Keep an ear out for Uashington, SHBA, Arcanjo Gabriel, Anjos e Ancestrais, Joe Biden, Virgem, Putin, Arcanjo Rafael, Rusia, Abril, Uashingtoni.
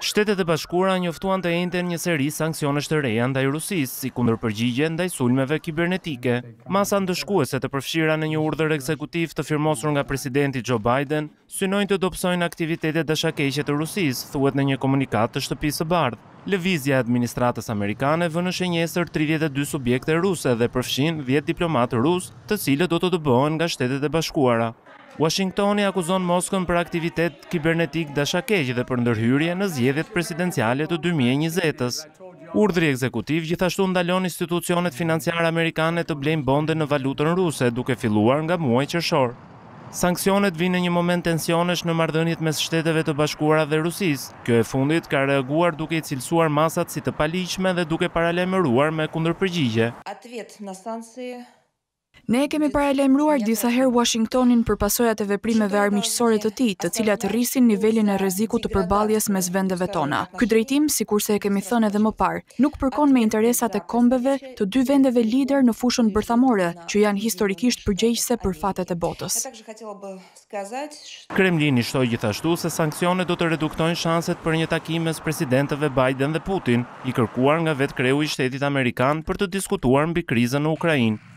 Shtetet e Bashkuara njoftuan të enden një seri sanksionesh të reja ndaj Rusisë, si kundërpërgjigje ndaj sulmeve kibernetike. Masa ndëshkuese të përfshira në një urdhër ekzekutiv të firmosur nga presidenti Joe Biden synojnë të dobësojnë aktivitetet dashakeqe të Rusisë, thuhet në një komunikat të shtëpisë së bardhë. Lëvizja e administratës amerikane vënë shenjesër 32 subjekte ruse dhe përfshin 10 diplomatë rus, të cilët do të dëbohen nga Shtetet e Bashkuara. Uashingtoni akuzon Moskën për aktivitet kibernetik dashakeq dhe për ndërhyrje në zgjedhjet presidenciale të 2020-s. Urdhri ekzekutiv gjithashtu ndalon institucionet financiare amerikane të blejnë bonde në valutën ruse duke filluar nga muaji qershor. Sanksionet vijnë në një moment tensionesh në marrëdhëniet mes Shteteve të Bashkuara dhe Rusisë. Kjo e fundit ka reaguar duke i cilësuar masat si të paligjshme dhe duke paralajmëruar me kundërpërgjigje. Ne kemi paralajmëruar disa herë Washingtonin për pasojat e veprimeve armiqësore të tij, të cilat rrisin nivelin e rrezikut të përballjes mes vendeve tona. Ky drejtim, sikurse e kemi thënë edhe më parë, nuk përkon me interesat e kombeve të dy vendeve lider në fushën bërthamore, që janë historikisht përgjegjëse për fatet e botës. Kremlini shtoi gjithashtu se sanksionet do të reduktojnë shanset për një takim mes presidentëve Biden dhe Putin, i kërkuar nga vetë kreu i shtetit amerikan për të diskutuar mbi krizën në Ukrainë.